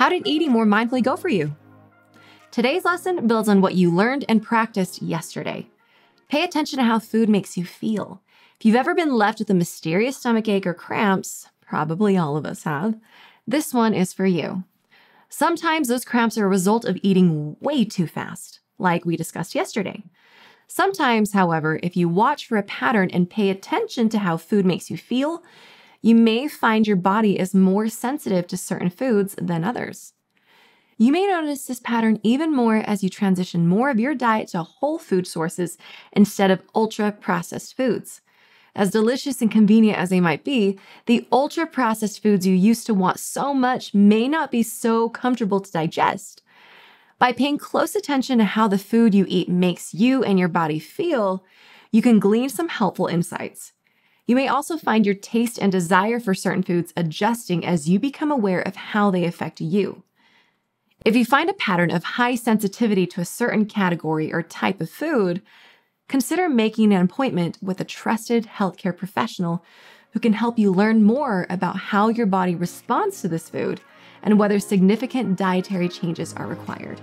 How did eating more mindfully go for you? Today's lesson builds on what you learned and practiced yesterday. Pay attention to how food makes you feel. If you've ever been left with a mysterious stomachache or cramps, probably all of us have, this one is for you. Sometimes those cramps are a result of eating way too fast, like we discussed yesterday. Sometimes, however, if you watch for a pattern and pay attention to how food makes you feel, you may find your body is more sensitive to certain foods than others. You may notice this pattern even more as you transition more of your diet to whole food sources instead of ultra-processed foods. As delicious and convenient as they might be, the ultra-processed foods you used to want so much may not be so comfortable to digest. By paying close attention to how the food you eat makes you and your body feel, you can glean some helpful insights. You may also find your taste and desire for certain foods adjusting as you become aware of how they affect you. If you find a pattern of high sensitivity to a certain category or type of food, consider making an appointment with a trusted healthcare professional who can help you learn more about how your body responds to this food and whether significant dietary changes are required.